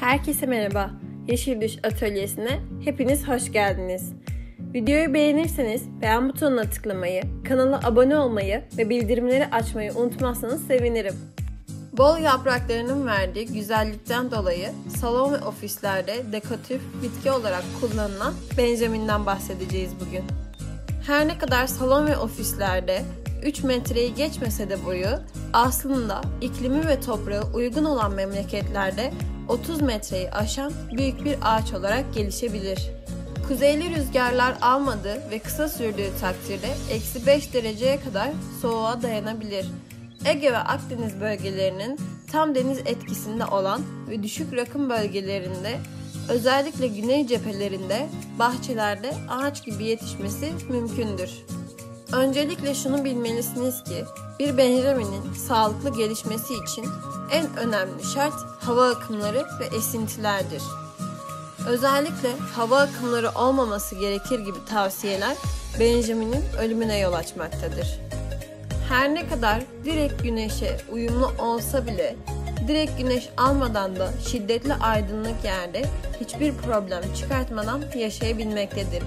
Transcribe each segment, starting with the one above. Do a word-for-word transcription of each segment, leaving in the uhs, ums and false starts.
Herkese merhaba, Yeşil Düş Atölyesi'ne hepiniz hoş geldiniz. Videoyu beğenirseniz beğen butonuna tıklamayı, kanala abone olmayı ve bildirimleri açmayı unutmazsanız sevinirim. Bol yapraklarının verdiği güzellikten dolayı salon ve ofislerde dekoratif bitki olarak kullanılan Benjamin'den bahsedeceğiz bugün. Her ne kadar salon ve ofislerde üç metreyi geçmese de boyu, aslında iklimi ve toprağı uygun olan memleketlerde otuz metreyi aşan büyük bir ağaç olarak gelişebilir. Kuzeyli rüzgarlar almadığı ve kısa sürdüğü takdirde eksi beş dereceye kadar soğuğa dayanabilir. Ege ve Akdeniz bölgelerinin tam deniz etkisinde olan ve düşük rakım bölgelerinde, özellikle güney cephelerinde, bahçelerde ağaç gibi yetişmesi mümkündür. Öncelikle şunu bilmelisiniz ki, bir Benjamin'in sağlıklı gelişmesi için en önemli şart hava akımları ve esintilerdir. Özellikle hava akımları olmaması gerekir gibi tavsiyeler Benjamin'in ölümüne yol açmaktadır. Her ne kadar direkt güneşe uyumlu olsa bile, direkt güneş almadan da şiddetli aydınlık yerde hiçbir problem çıkartmadan yaşayabilmektedir.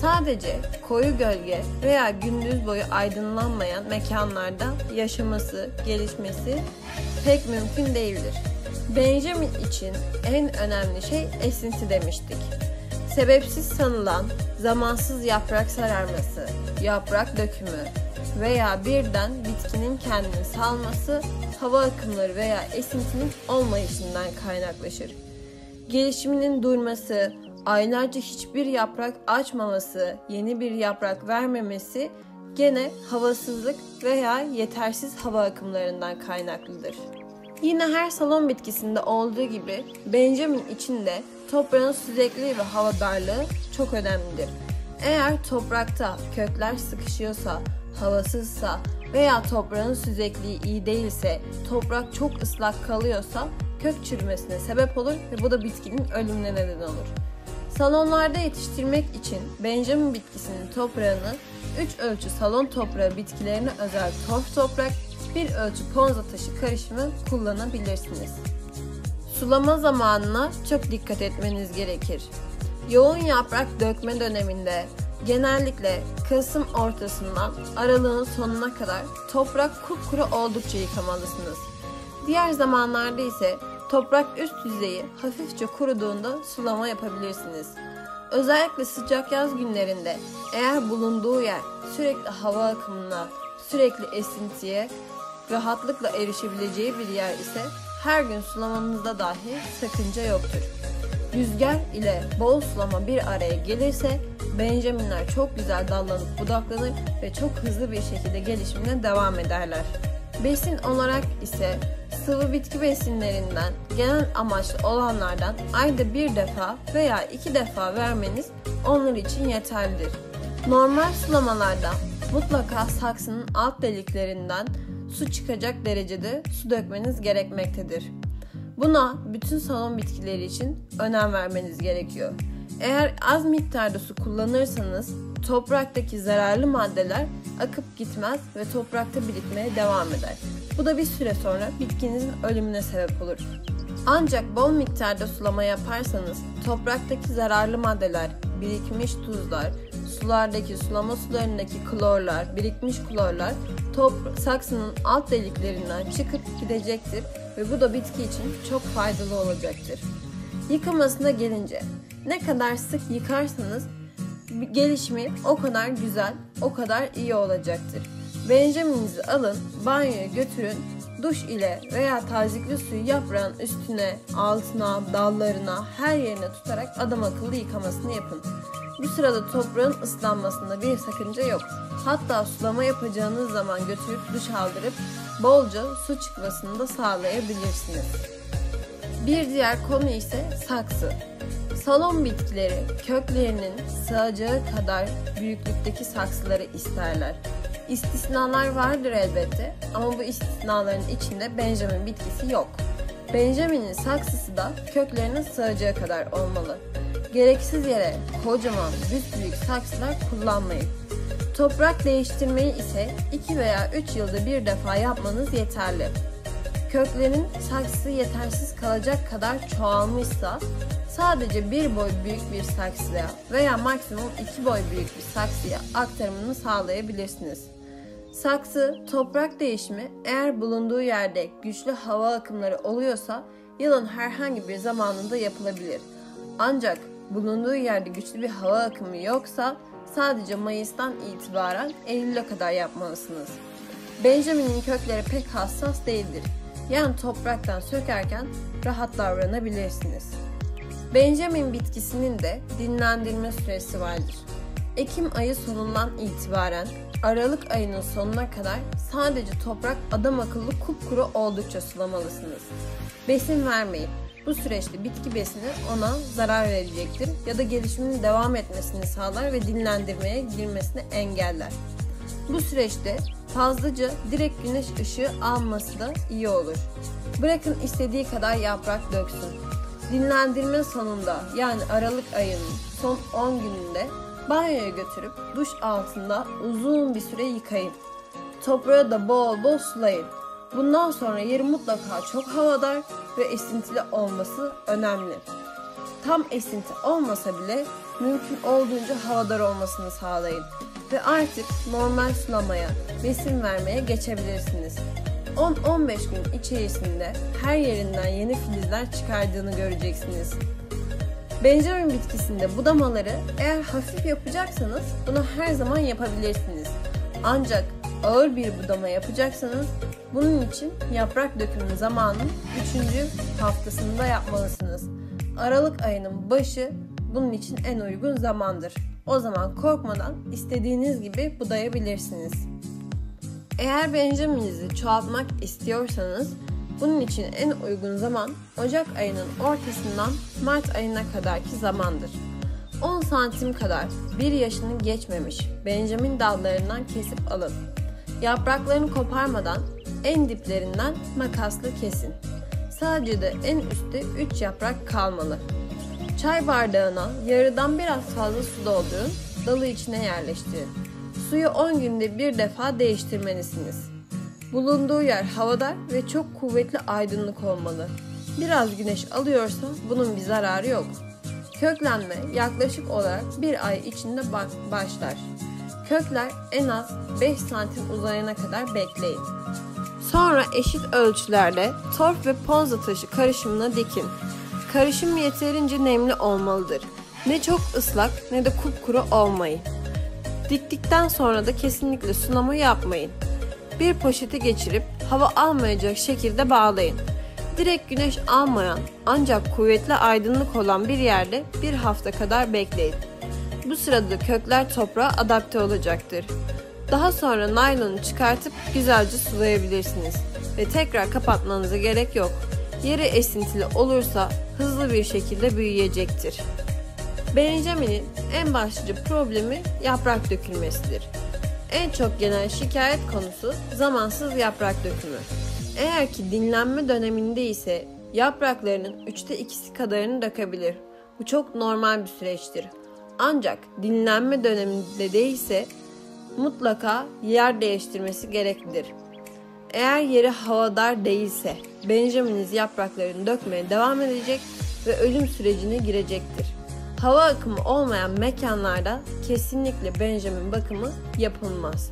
Sadece koyu gölge veya gündüz boyu aydınlanmayan mekanlarda yaşaması, gelişmesi pek mümkün değildir. Benjamin için en önemli şey esinti demiştik. Sebepsiz sanılan zamansız yaprak sararması, yaprak dökümü veya birden bitkinin kendini salması hava akımları veya esintinin olmayışından kaynaklaşır. Gelişiminin durması, aylarca hiçbir yaprak açmaması, yeni bir yaprak vermemesi gene havasızlık veya yetersiz hava akımlarından kaynaklıdır. Yine her salon bitkisinde olduğu gibi Benjamin için de toprağın süzekliliği ve havadarlığı çok önemlidir. Eğer toprakta kökler sıkışıyorsa, havasızsa veya toprağın süzekliği iyi değilse, toprak çok ıslak kalıyorsa kök çürümesine sebep olur ve bu da bitkinin ölümüne neden olur. Salonlarda yetiştirmek için Benjamin bitkisinin toprağını üç ölçü salon toprağı bitkilerine özel torf toprak, bir ölçü ponza taşı karışımı kullanabilirsiniz. Sulama zamanına çok dikkat etmeniz gerekir. Yoğun yaprak dökme döneminde genellikle Kasım ortasından aralığın sonuna kadar toprak kupkuru oldukça yıkamalısınız. Diğer zamanlarda ise toprak üst yüzeyi hafifçe kuruduğunda sulama yapabilirsiniz. Özellikle sıcak yaz günlerinde eğer bulunduğu yer sürekli hava akımına, sürekli esintiye rahatlıkla erişebileceği bir yer ise her gün sulamanızda dahi sakınca yoktur. Rüzgar ile bol sulama bir araya gelirse Benjaminler çok güzel dallanıp budaklanır ve çok hızlı bir şekilde gelişimine devam ederler. Besin olarak ise sıvı bitki besinlerinden, genel amaçlı olanlardan ayda bir defa veya iki defa vermeniz onlar için yeterlidir. Normal sulamalarda mutlaka saksının alt deliklerinden su çıkacak derecede su dökmeniz gerekmektedir. Buna bütün salon bitkileri için önem vermeniz gerekiyor. Eğer az miktarda su kullanırsanız topraktaki zararlı maddeler akıp gitmez ve toprakta birikmeye devam eder. Bu da bir süre sonra bitkinizin ölümüne sebep olur. Ancak bol miktarda sulama yaparsanız topraktaki zararlı maddeler, birikmiş tuzlar, sulardaki sulama sularındaki klorlar, birikmiş klorlar saksının alt deliklerinden çıkıp gidecektir ve bu da bitki için çok faydalı olacaktır. Yıkamasına gelince, ne kadar sık yıkarsanız gelişimi o kadar güzel, o kadar iyi olacaktır. Benjamin'inizi alın, banyoya götürün, duş ile veya tazikli suyu yaprağın üstüne, altına, dallarına, her yerine tutarak adam akıllı yıkamasını yapın. Bu sırada toprağın ıslanmasında bir sakınca yok. Hatta sulama yapacağınız zaman götürüp duş aldırıp bolca su çıkmasını da sağlayabilirsiniz. Bir diğer konu ise saksı. Salon bitkileri köklerinin sığacağı kadar büyüklükteki saksıları isterler. İstisnalar vardır elbette ama bu istisnaların içinde Benjamin bitkisi yok. Benjamin'in saksısı da köklerinin sığacağı kadar olmalı. Gereksiz yere kocaman büyük saksılar kullanmayın. Toprak değiştirmeyi ise iki veya üç yılda bir defa yapmanız yeterli. köklerin saksı yetersiz kalacak kadar çoğalmışsa sadece bir boy büyük bir saksıya veya maksimum iki boy büyük bir saksıya aktarımını sağlayabilirsiniz. Saksı, toprak değişimi eğer bulunduğu yerde güçlü hava akımları oluyorsa yılın herhangi bir zamanında yapılabilir. Ancak bulunduğu yerde güçlü bir hava akımı yoksa sadece Mayıs'tan itibaren Eylül'e kadar yapmalısınız. Benjamin'in kökleri pek hassas değildir. Yani topraktan sökerken rahat davranabilirsiniz. Benjamin bitkisinin de dinlendirme süresi vardır. Ekim ayı sonundan itibaren Aralık ayının sonuna kadar sadece toprak adam akıllı kupkuru oldukça sulamalısınız. Besin vermeyin. Bu süreçte bitki besini ona zarar verecektir ya da gelişiminin devam etmesini sağlar ve dinlendirmeye girmesini engeller. Bu süreçte fazlaca direkt güneş ışığı alması da iyi olur. Bırakın istediği kadar yaprak döksün. Dinlendirme sonunda yani Aralık ayının son on gününde banyoya götürüp duş altında uzun bir süre yıkayın. Toprağı da bol bol sulayın. Bundan sonra yeri mutlaka çok havadar ve esintili olması önemli. Tam esinti olmasa bile mümkün olduğunca havadar olmasını sağlayın. Ve artık normal sulamaya, besin vermeye geçebilirsiniz. on on beş gün içerisinde her yerinden yeni filizler çıkardığını göreceksiniz. Benjamin bitkisinde budamaları eğer hafif yapacaksanız bunu her zaman yapabilirsiniz. Ancak ağır bir budama yapacaksanız bunun için yaprak dökümü zamanının üçüncü haftasında yapmalısınız. Aralık ayının başı bunun için en uygun zamandır. O zaman korkmadan istediğiniz gibi budayabilirsiniz. Eğer Benjamin'inizi çoğaltmak istiyorsanız bunun için en uygun zaman Ocak ayının ortasından Mart ayına kadarki zamandır. on santim kadar bir yaşını geçmemiş Benjamin dallarından kesip alın. Yapraklarını koparmadan en diplerinden makasla kesin. Sadece de en üstte üç yaprak kalmalı. Çay bardağına yarıdan biraz fazla su doldurun, dalı içine yerleştirin. Suyu on günde bir defa değiştirmelisiniz. Bulunduğu yer havadar ve çok kuvvetli aydınlık olmalı. Biraz güneş alıyorsa bunun bir zararı yok. Köklenme yaklaşık olarak bir ay içinde başlar. Kökler en az beş santim uzayana kadar bekleyin. Sonra eşit ölçülerde torf ve ponza taşı karışımına dikin. Karışım yeterince nemli olmalıdır. Ne çok ıslak ne de kupkuru olmayın. Diktikten sonra da kesinlikle sulama yapmayın. Bir poşete geçirip hava almayacak şekilde bağlayın. Direkt güneş almayan ancak kuvvetli aydınlık olan bir yerde bir hafta kadar bekleyin. Bu sırada kökler toprağa adapte olacaktır. Daha sonra naylonu çıkartıp güzelce sulayabilirsiniz ve tekrar kapatmanıza gerek yok. Yeri esintili olursa hızlı bir şekilde büyüyecektir. Benjamin'in en başlıca problemi yaprak dökülmesidir. En çok genel şikayet konusu zamansız yaprak dökümü. Eğer ki dinlenme döneminde ise yapraklarının üçte ikisi kadarını dökebilir. Bu çok normal bir süreçtir. Ancak dinlenme döneminde değilse mutlaka yer değiştirmesi gereklidir. Eğer yeri havadar değilse Benjamin'iniz yapraklarını dökmeye devam edecek ve ölüm sürecine girecektir. Hava akımı olmayan mekanlarda kesinlikle Benjamin bakımı yapılmaz.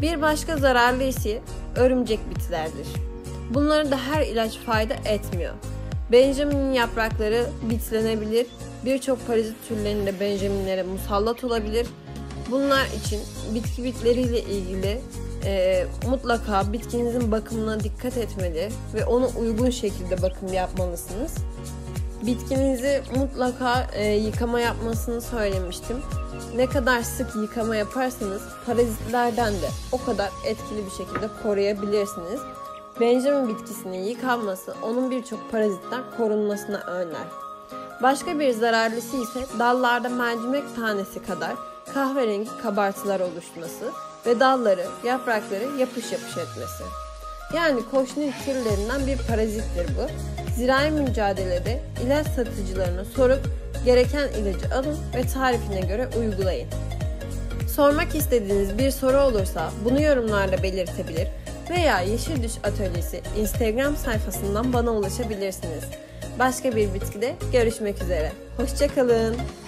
Bir başka zararlı ise örümcek bitlerdir. Bunlara da her ilaç fayda etmiyor. Benjamin'in yaprakları bitlenebilir, birçok parazit türlerinin de Benjamin'lere musallat olabilir. Bunlar için bitki bitleriyle ilgili e, mutlaka bitkinizin bakımına dikkat etmeli ve ona uygun şekilde bakım yapmalısınız. Bitkinizi mutlaka e, yıkama yapmasını söylemiştim. Ne kadar sık yıkama yaparsanız parazitlerden de o kadar etkili bir şekilde koruyabilirsiniz. Benjamin bitkisinin yıkanması onun birçok parazitten korunmasına önler. Başka bir zararlısı ise dallarda mercimek tanesi kadar kahverengi kabartılar oluşması ve dalları, yaprakları yapış yapış etmesi. Yani koşnil türlerinden bir parazittir bu. Zirai mücadelede ilaç satıcılarına sorup gereken ilacı alın ve tarifine göre uygulayın. Sormak istediğiniz bir soru olursa bunu yorumlarda belirtebilir veya Yeşil Düş Atölyesi Instagram sayfasından bana ulaşabilirsiniz. Başka bir bitkide görüşmek üzere. Hoşça kalın.